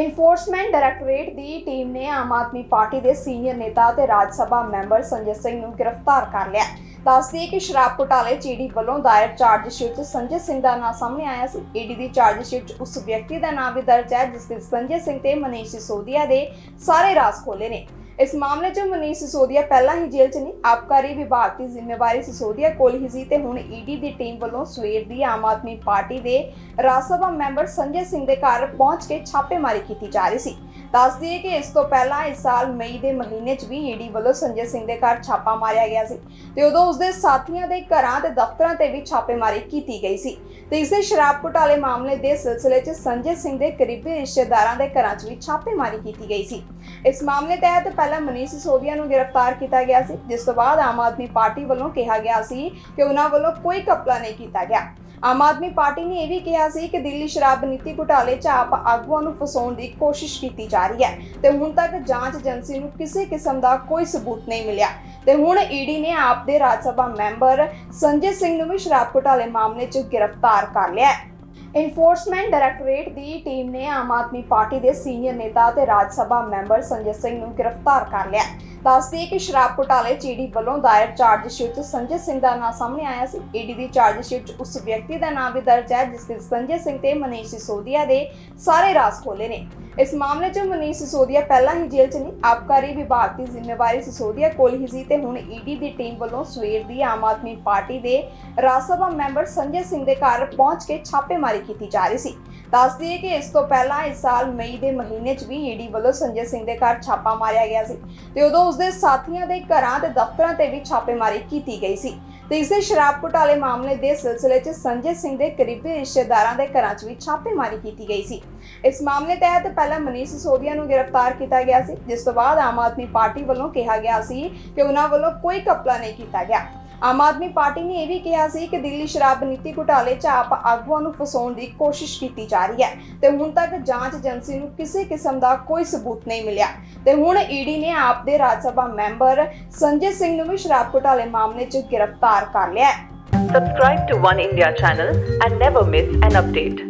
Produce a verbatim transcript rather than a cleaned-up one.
Enforcement directorate ਦੀ team ਨੇ Aam Aadmi party ਦੇ senior ਨੇਤਾ ਤੇ ਰਾਜ ਸਭਾ ਮੈਂਬਰ ਸੰਜੇ ਸਿੰਘ ਨੂੰ ਗ੍ਰਿਫਤਾਰ ਕਰ ਲਿਆ। ਦੱਸਦੀ ਕਿ ਸ਼ਰਾਬ ਘੁਟਾਲੇ ਈਡੀ ਵੱਲੋਂ ਦਾਇਰ ਚਾਰਜਸ਼ੀਟ 'ਚ ਸੰਜੇ ਸਿੰਘ ਦਾ ਨਾਂ ਸਾਹਮਣੇ ਆਇਆ ਸੀ। ਈਡੀ ਦੀ ਚਾਰਜਸ਼ੀਟ 'ਚ ਉਸ ਵਿਅਕਤੀ ਦਾ ਨਾਂ ਵੀ ਦਰਜ ਹੈ ਜਿਸ ਨੇ ਸੰਜੇ ਸਿੰਘ ਤੇ ਮਨੀਸ਼ ਸਿਸੋਦੀਆ ਦੇ ਸਾਰੇ ਰਾਜ਼ ਖੋਲੇ ਨੇ। इस मामले च मनीष सिसोदिया पहला ही जेल च नहीं, आबकारी विभाग की जिम्मेवारी सिसोदिया कोल ही सी ते हुण ईडी दी टीम वल्लों सवेर दी आम आदमी पार्टी दे राज सभा मैंबर संजय सिंह दे घर पहुंच के छापेमारी की जा रही सी। दस दिए कि इस तो पहला इस साल मई के महीने च भी ईडी वल्लों संजय सिंह दे घर छापा मारिया गया सी ते उदों उसदे साथियां दे घरां ते दफ्तरां ते भी छापेमारी की गई सी ते इसे शराब घोटाले मामले दे सिलसिले च संजय सिंह दे करीबी रिश्तेदारां दे घरां च भी छापेमारी की गई सी। इस मामले तहत पहला मनीष सिसोदिया नूं गिरफ्तार किया गया सी, जिस तो बाद आम आदमी पार्टी वल्लों कहा गया सी कि उन्हां वल्लों कोई घपला नहीं किया गया। आम आदमी पार्टी ने यह भी कहा सी कि दिल्ली शराब नीति घोटाले च आप आगुआं नूं फसाउण दी कोशिश की जा रही है ते हुण तक जांच एजेंसी नूं किसी किस्म का कोई सबूत नहीं मिलिया ते हुण ईडी ने आप दे राज्य सभा मैंबर संजय सिंह नूं भी शराब घोटाले मामले च गिरफ्तार कर लिया। इनफोर्समेंट डायरैक्टोरेट की टीम ने आम आदमी पार्टी के सीनियर नेता ते राज्य सभा मैंबर संजय सिंह नूं गिरफ्तार कर लिया। दसदी कि शराब घोटाले ईडी वल्लों दायर चार्जशीट 'च संजय सिंह का नाम सामने आया सी। ईडी की चार्जशीट 'च उस व्यक्ति का नाम भी दर्ज है जिसने संजय सिंह ते मनीष सिसोदिया दे सारे राज खोले ने। इस मामले च मनीष सिसोदिया पहला ही जेल च नहीं, आबकारी विभाग की जिम्मेवारी सिसोदिया कोल ही सी ते हुण ईडी की टीम वल्लों सवेर दी आम आदमी पार्टी दे राज्य सभा मैंबर संजय सिंह दे घर पहुंच के छापेमारी की जा रही सी। दस दिए कि इस तो पहला इस साल मई के महीने च भी ईडी वल्लों संजय सिंह दे घर छापा मारिया गया सी ते उदों उसदे साथियां दे घरां ते दफ्तरां ते भी छापेमारी की गई सी ते इसे शराब घोटाले मामले दे सिलसिले च संजय सिंह दे करीबी रिश्तेदारां दे घरां च भी छापेमारी की गई सी। इस मामले तहत पहला मनीष सिसोदिया नूं गिरफ्तार किया गया सी, जिस तो बाद आम आदमी पार्टी वल्लों कहा गया सी कि उन्हां वल्लों कोई घपला नहीं किया गया। आम आदमी पार्टी ने यह भी कहा सी कि दिल्ली शराब नीति घोटाले च आप आगुआं नूं फसाउण दी कोशिश की जा रही है ते हुण तक जांच एजेंसी नूं किसी किस्म का कोई सबूत नहीं मिलिया ते हुण ईडी ने आप दे राज्य सभा मैंबर संजय सिंह नूं भी शराब घोटाले मामले च गिरफ्तार कर लिया। Subscribe to One India channel and never miss an update.